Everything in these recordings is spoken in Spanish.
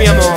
mi amor.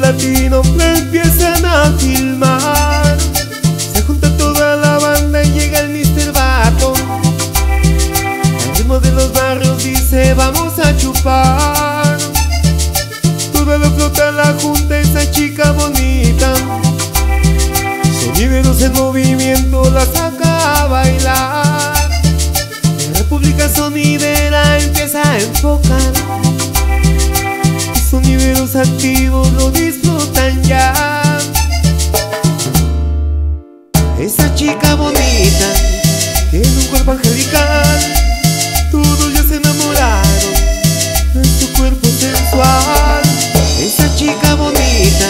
Latino la empiezan a filmar. Se junta toda la banda y llega el Mr. Vato. El ritmo de los barrios dice vamos a chupar. Toda la flota la junta esa chica bonita. Sonideros en movimiento la saca a bailar. La República Sonidera empieza a enfocar. Sonideros activos lo disfrutan ya. Esa chica bonita tiene un cuerpo angelical. Todos ya se enamoraron de su cuerpo sensual. Esa chica bonita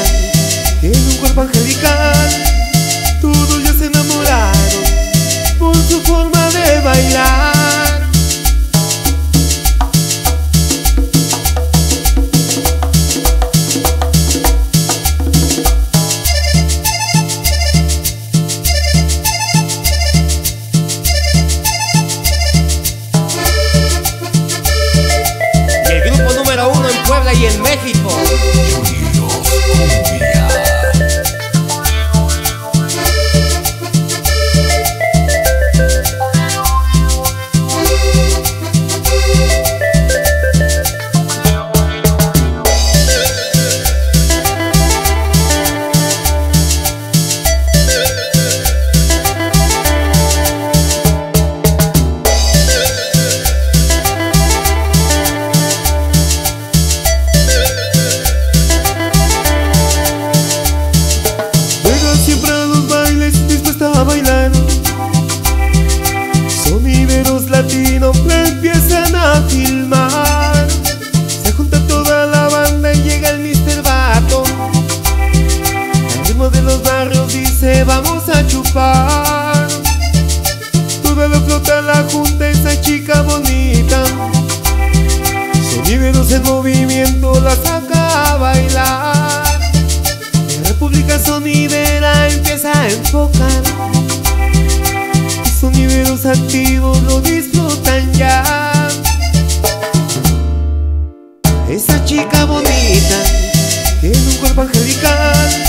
tiene un cuerpo angelical. Todos ya se enamoraron por su forma de bailar. Y en México la empiezan a filmar. Se junta toda la banda y llega el Mr. Vato. El ritmo de los barrios dice vamos a chupar. Toda la flota la junta esa chica bonita. Sonideros en movimiento la saca a bailar. La República Sonidera empieza a enfocar. Sonideros activos lo disfrutan ya. Esa chica bonita tiene un cuerpo angelical.